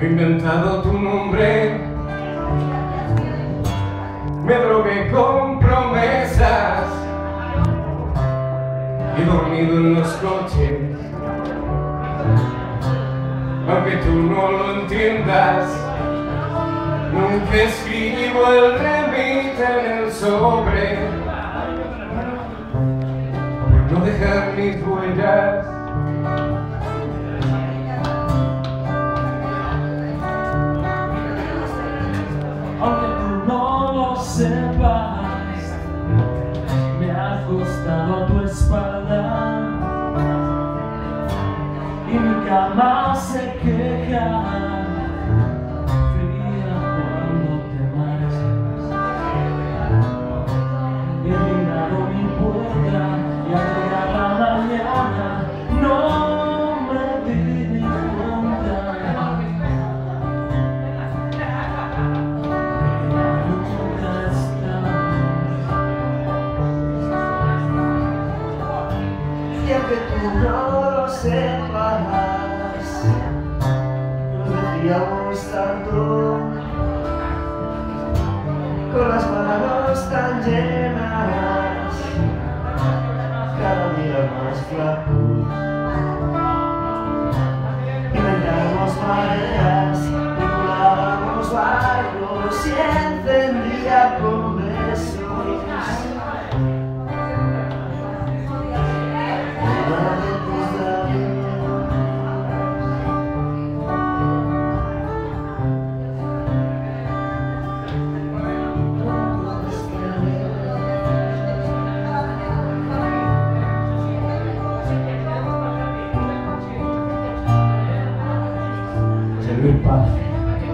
he inventado tu nombre, me drogué con promesas, he dormido en los coches, aunque tú no lo entiendas, nunca escribo el remite en el sobre, por no dejar mis huellas. Me ha ajustado tu espalda y mi cama se queja fría cuando te marchas. He mirado mi puerta y a la mañana no me di ni no lo sepas, nos decíamos tanto, con las manos tan llenas, cada día más flacos, inventábamos mareas, vinculábamos bailos y encendía con besos.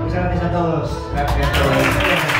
Muchas gracias a todos. Gracias a todos.